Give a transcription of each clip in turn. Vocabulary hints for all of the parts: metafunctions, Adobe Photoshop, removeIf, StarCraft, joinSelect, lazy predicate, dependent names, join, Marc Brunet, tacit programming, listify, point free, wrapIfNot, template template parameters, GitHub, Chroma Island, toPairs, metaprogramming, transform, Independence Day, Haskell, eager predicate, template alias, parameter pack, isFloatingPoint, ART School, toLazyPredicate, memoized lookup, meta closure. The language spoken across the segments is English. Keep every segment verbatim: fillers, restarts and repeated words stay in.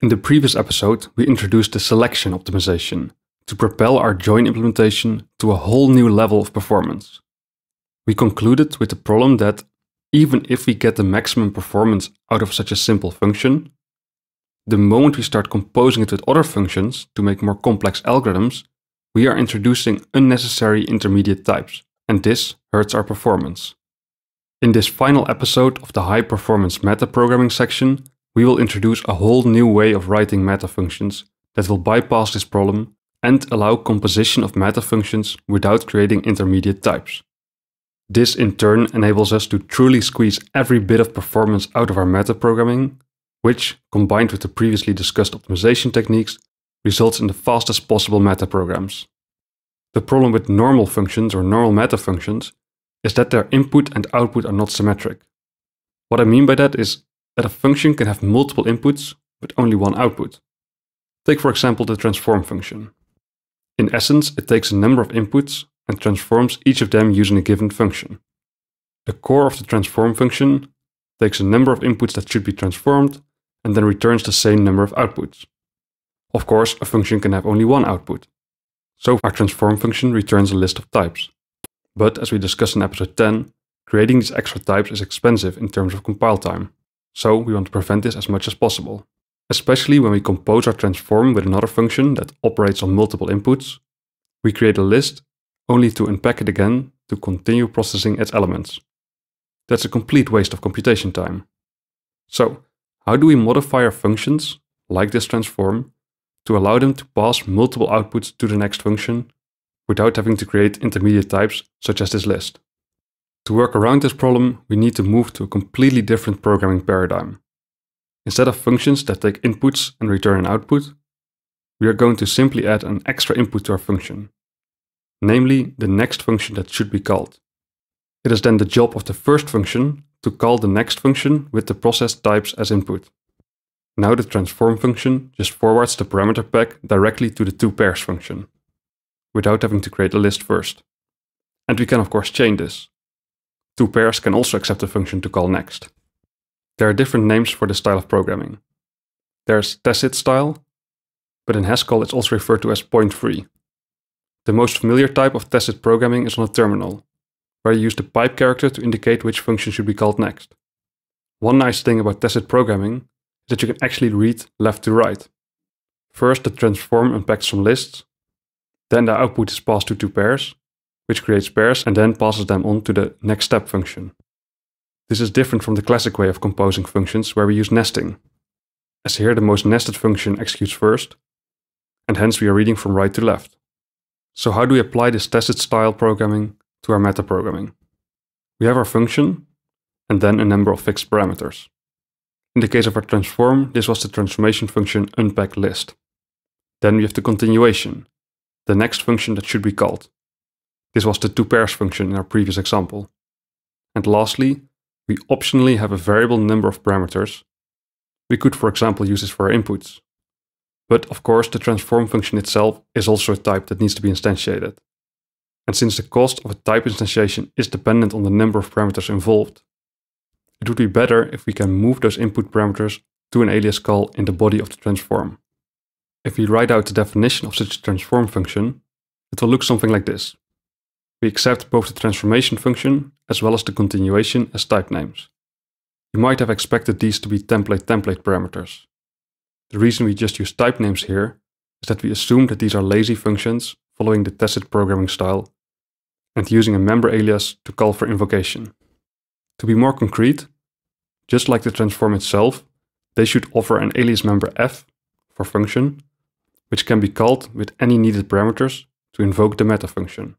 In the previous episode, we introduced the selection optimization to propel our join implementation to a whole new level of performance. We concluded with the problem that even if we get the maximum performance out of such a simple function, the moment we start composing it with other functions to make more complex algorithms, we are introducing unnecessary intermediate types, and this hurts our performance. In this final episode of the high performance metaprogramming section, we will introduce a whole new way of writing metafunctions that will bypass this problem and allow composition of metafunctions without creating intermediate types. This in turn enables us to truly squeeze every bit of performance out of our metaprogramming, which, combined with the previously discussed optimization techniques, results in the fastest possible metaprograms. The problem with normal functions or normal metafunctions is that their input and output are not symmetric. What I mean by that is that a function can have multiple inputs, but only one output. Take for example the transform function. In essence, it takes a number of inputs and transforms each of them using a given function. The core of the transform function takes a number of inputs that should be transformed and then returns the same number of outputs. Of course, a function can have only one output, so our transform function returns a list of types. But as we discussed in episode ten, creating these extra types is expensive in terms of compile time, so we want to prevent this as much as possible, especially when we compose our transform with another function that operates on multiple inputs. We create a list only to unpack it again to continue processing its elements. That's a complete waste of computation time. So, how do we modify our functions, like this transform, to allow them to pass multiple outputs to the next function without having to create intermediate types such as this list? To work around this problem, we need to move to a completely different programming paradigm. Instead of functions that take inputs and return an output, we are going to simply add an extra input to our function, namely the next function that should be called. It is then the job of the first function to call the next function with the process types as input. Now the transform function just forwards the parameter pack directly to the toPairs function, without having to create a list first. And we can of course chain this. toPairs can also accept the function to call next. There are different names for this style of programming. There's tacit style, but in Haskell it's also referred to as point free. The most familiar type of tacit programming is on a terminal, where you use the pipe character to indicate which function should be called next. One nice thing about tacit programming is that you can actually read left to right. First the transform unpacks some lists, then the output is passed to two pairs, which creates pairs and then passes them on to the next step function. This is different from the classic way of composing functions where we use nesting, as here the most nested function executes first, and hence we are reading from right to left. So how do we apply this tacit style programming to our metaprogramming? We have our function, and then a number of fixed parameters. In the case of our transform, this was the transformation function unpack list. Then we have the continuation, the next function that should be called. This was the toPairs function in our previous example. And lastly, we optionally have a variable number of parameters. We could, for example, use this for our inputs. But of course, the transform function itself is also a type that needs to be instantiated. And since the cost of a type instantiation is dependent on the number of parameters involved, it would be better if we can move those input parameters to an alias call in the body of the transform. If we write out the definition of such a transform function, it will look something like this. We accept both the transformation function as well as the continuation as type names. You might have expected these to be template template parameters. The reason we just use type names here is that we assume that these are lazy functions following the tacit programming style, and using a member alias to call for invocation. To be more concrete, just like the transform itself, they should offer an alias member f for function, which can be called with any needed parameters to invoke the meta function.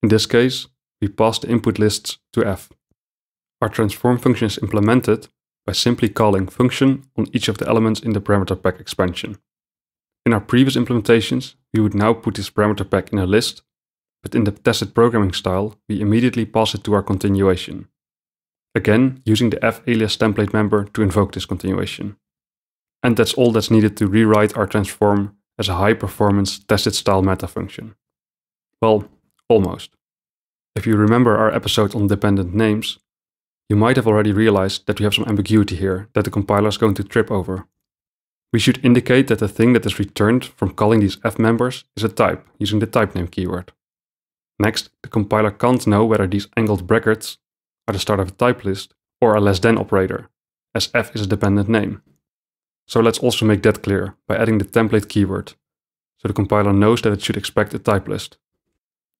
In this case, we pass the input lists to f. Our transform function is implemented by simply calling function on each of the elements in the parameter pack expansion. In our previous implementations, we would now put this parameter pack in a list, but in the tacit programming style, we immediately pass it to our continuation. Again, using the f alias template member to invoke this continuation. And that's all that's needed to rewrite our transform as a high-performance tacit style meta function. Well, almost. If you remember our episode on dependent names, you might have already realized that we have some ambiguity here that the compiler is going to trip over. We should indicate that the thing that is returned from calling these fMembers is a type using the type name keyword. Next, the compiler can't know whether these angled brackets are the start of a type list or a less than operator, as f is a dependent name. So let's also make that clear by adding the template keyword, so the compiler knows that it should expect a type list.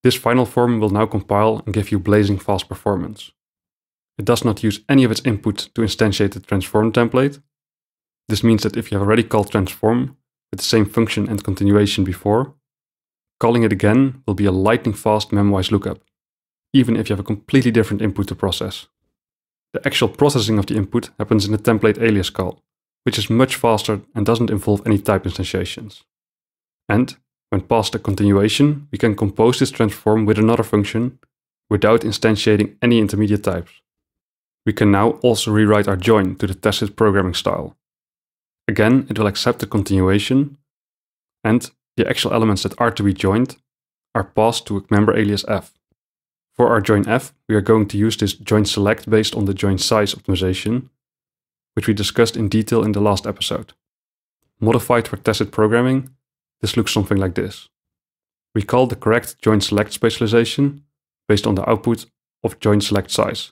This final form will now compile and give you blazing fast performance. It does not use any of its input to instantiate the transform template. This means that if you have already called transform with the same function and continuation before, calling it again will be a lightning fast memoized lookup, even if you have a completely different input to process. The actual processing of the input happens in the template alias call, which is much faster and doesn't involve any type instantiations. And when past the continuation, we can compose this transform with another function without instantiating any intermediate types. We can now also rewrite our join to the tacit programming style. Again, it will accept the continuation, and the actual elements that are to be joined are passed to a member alias f. For our join f, we are going to use this joinSelect based on the join size optimization, which we discussed in detail in the last episode. Modified for tacit programming, this looks something like this. We call the correct joinSelect specialization based on the output of joinSelect size.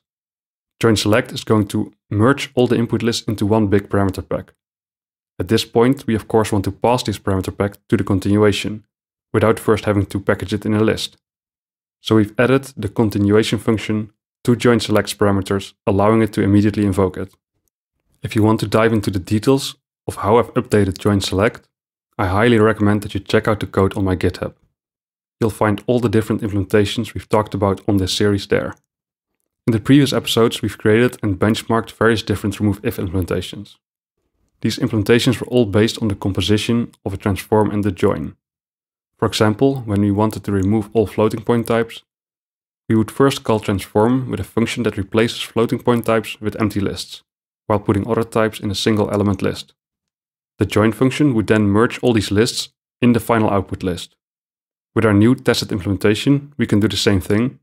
JoinSelect is going to merge all the input lists into one big parameter pack. At this point, we of course want to pass this parameter pack to the continuation, without first having to package it in a list. So we've added the continuation function to JoinSelect's parameters, allowing it to immediately invoke it. If you want to dive into the details of how I've updated JoinSelect, I highly recommend that you check out the code on my GitHub. You'll find all the different implementations we've talked about on this series there. In the previous episodes, we've created and benchmarked various different removeIf implementations. These implementations were all based on the composition of a transform and the join. For example, when we wanted to remove all floating point types, we would first call transform with a function that replaces floating point types with empty lists, while putting other types in a single element list. The join function would then merge all these lists in the final output list. With our new tacit implementation, we can do the same thing,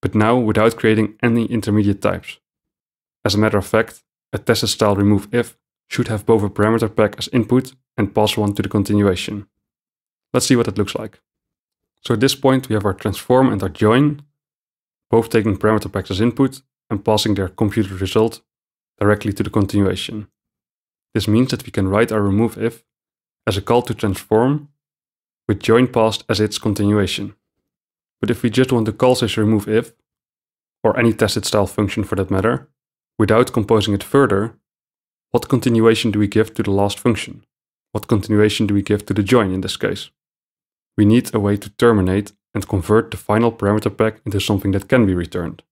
but now without creating any intermediate types. As a matter of fact, a tacit style removeIf should have both a parameter pack as input and pass one to the continuation. Let's see what it looks like. So at this point we have our transform and our join, both taking parameter packs as input and passing their computed result directly to the continuation. This means that we can write our removeIf as a call to transform with join passed as its continuation. But if we just want to call such removeIf, or any tacit style function for that matter, without composing it further, what continuation do we give to the last function? What continuation do we give to the join in this case? We need a way to terminate and convert the final parameter pack into something that can be returned.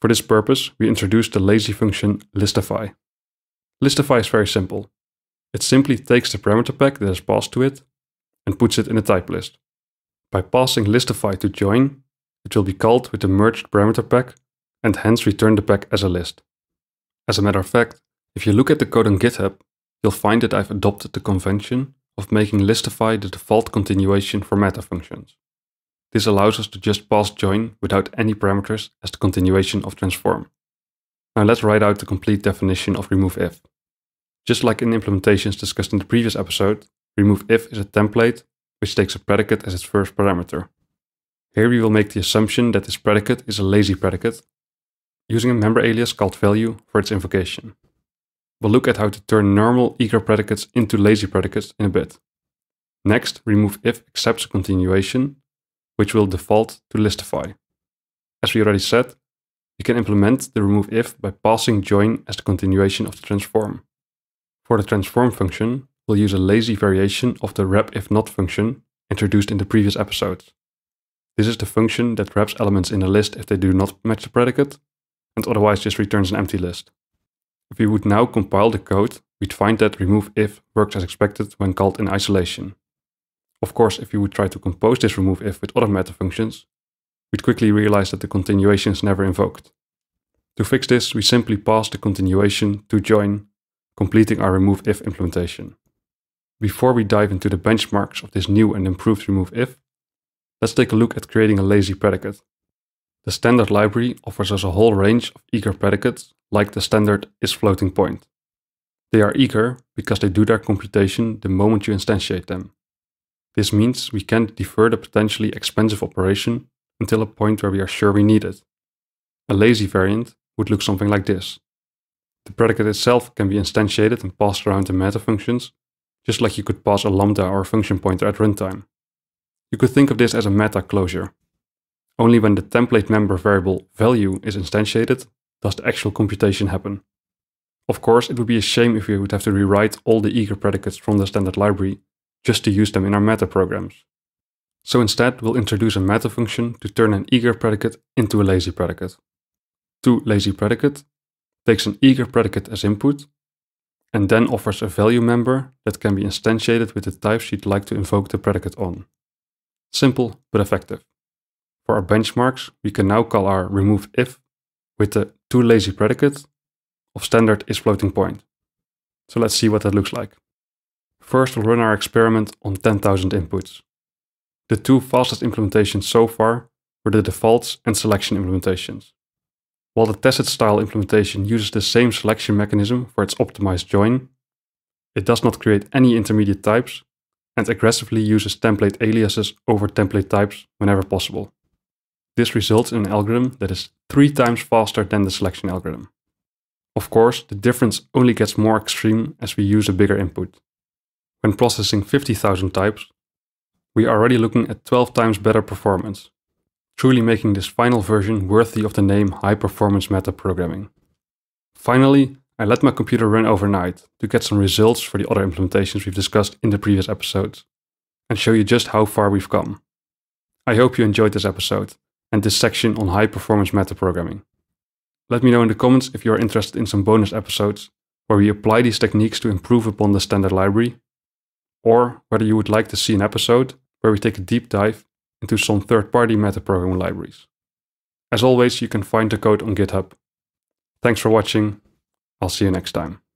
For this purpose, we introduced the lazy function listify. Listify is very simple. It simply takes the parameter pack that is passed to it and puts it in a type list. By passing listify to join, it will be called with the merged parameter pack and hence return the pack as a list. As a matter of fact, if you look at the code on GitHub, you'll find that I've adopted the convention of making listify the default continuation for metafunctions. This allows us to just pass join without any parameters as the continuation of transform. Now let's write out the complete definition of removeIf. Just like in implementations discussed in the previous episode, removeIf is a template which takes a predicate as its first parameter. Here we will make the assumption that this predicate is a lazy predicate, using a member alias called value for its invocation. We'll look at how to turn normal eager predicates into lazy predicates in a bit. Next, removeIf accepts a continuation, which will default to listify. As we already said, you can implement the removeIf by passing join as the continuation of the transform. For the transform function, we'll use a lazy variation of the wrapIfNot function introduced in the previous episodes. This is the function that wraps elements in a list if they do not match the predicate, and otherwise just returns an empty list. If we would now compile the code, we'd find that removeIf works as expected when called in isolation. Of course, if we would try to compose this removeIf with other meta functions, we'd quickly realize that the continuation is never invoked. To fix this, we simply pass the continuation to join, completing our removeIf implementation. Before we dive into the benchmarks of this new and improved removeIf, let's take a look at creating a lazy predicate. The standard library offers us a whole range of eager predicates, like the standard isFloatingPoint. They are eager because they do their computation the moment you instantiate them. This means we can't defer the potentially expensive operation until a point where we are sure we need it. A lazy variant would look something like this. The predicate itself can be instantiated and passed around to metafunctions, just like you could pass a lambda or a function pointer at runtime. You could think of this as a meta closure. Only when the template member variable value is instantiated does the actual computation happen. Of course, it would be a shame if we would have to rewrite all the eager predicates from the standard library just to use them in our meta programs. So instead, we'll introduce a meta function to turn an eager predicate into a lazy predicate. toLazyPredicate takes an eager predicate as input, and then offers a value member that can be instantiated with the types you'd like to invoke the predicate on. Simple, but effective. For our benchmarks, we can now call our removeIf with the toLazyPredicate of standard isFloatingPoint. So let's see what that looks like. First, we'll run our experiment on ten thousand inputs. The two fastest implementations so far were the defaults and selection implementations. While the tacit style implementation uses the same selection mechanism for its optimized join, it does not create any intermediate types and aggressively uses template aliases over template types whenever possible. This results in an algorithm that is three times faster than the selection algorithm. Of course, the difference only gets more extreme as we use a bigger input. When processing fifty thousand types, we are already looking at twelve times better performance, truly making this final version worthy of the name High Performance Meta Programming. Finally, I let my computer run overnight to get some results for the other implementations we've discussed in the previous episodes, and show you just how far we've come. I hope you enjoyed this episode, and this section on High Performance Meta Programming. Let me know in the comments if you are interested in some bonus episodes, where we apply these techniques to improve upon the standard library, or whether you would like to see an episode where we take a deep dive into some third-party metaprogramming libraries. As always, you can find the code on GitHub. Thanks for watching. I'll see you next time.